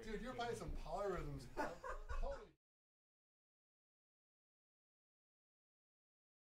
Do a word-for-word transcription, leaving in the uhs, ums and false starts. Dude, you're playing some polyrhythms.